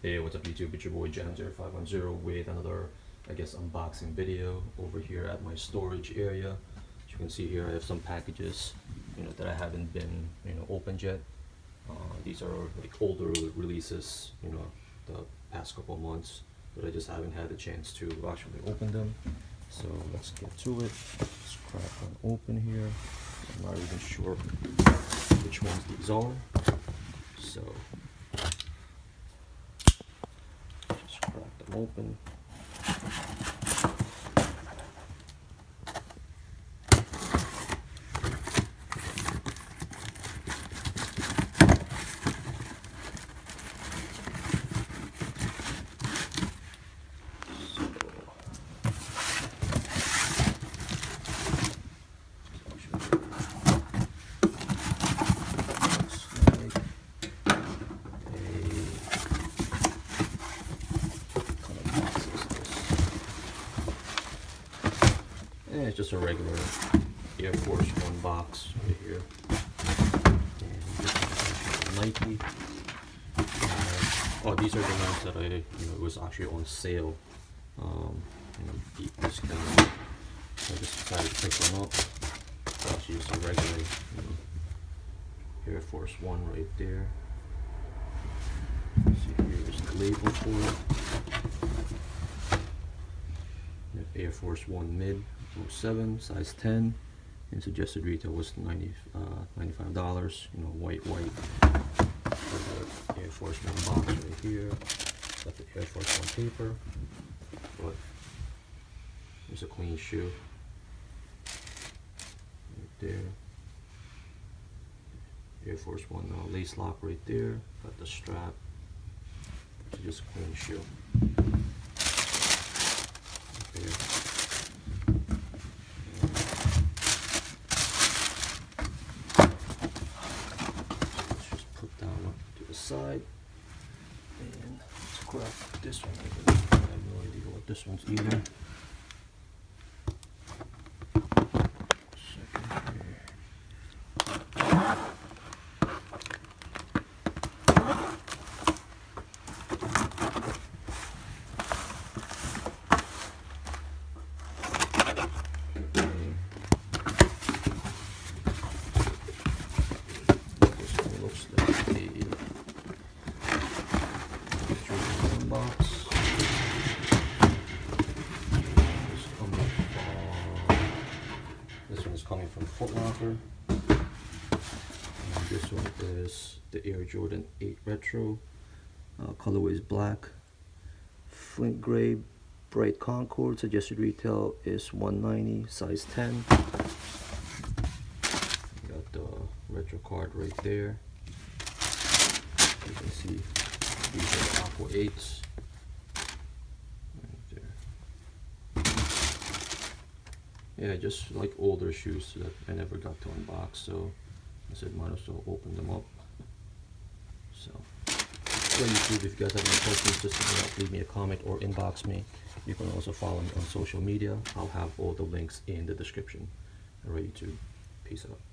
Hey, what's up YouTube? It's your boy Jam0510 with another, I guess, unboxing video over here at my storage area. As you can see here, I have some packages, you know, that I haven't been, you know, opened yet. These are like older releases, you know, the past couple of months, but I just haven't had a chance to actually open them. So let's get to it. Let's crack one open here. I'm not even sure which ones these are. So open. It's just a regular Air Force One box right here. And this is Nike. Oh, these are the ones that I, you know, it was actually on sale. You know, deep discount. I just decided to pick them up. It's actually just a regular, you know, Air Force One right there. Let's see, here's the label for it. Air Force One mid. 07, size 10, and suggested retail was $95, you know, white. Got the Air Force One box right here, got the Air Force One paper, but there's a clean shoe, right there, Air Force One lace lock right there, got the strap, it's just a clean shoe, right there. Side, and let's grab this one. I have no idea what this one's either. Coming from Foot Locker, and this one is the Air Jordan 8 Retro, colorway is black, flint gray, bright Concord, suggested retail is $190, size 10, got the retro card right there, you can see these are the Aqua 8s. Yeah, just like older shoes that I never got to unbox, so I said might as well open them up. So, well, YouTube, if you guys have any questions, just leave me a comment or inbox me. You can also follow me on social media. I'll have all the links in the description. All right, YouTube, peace out.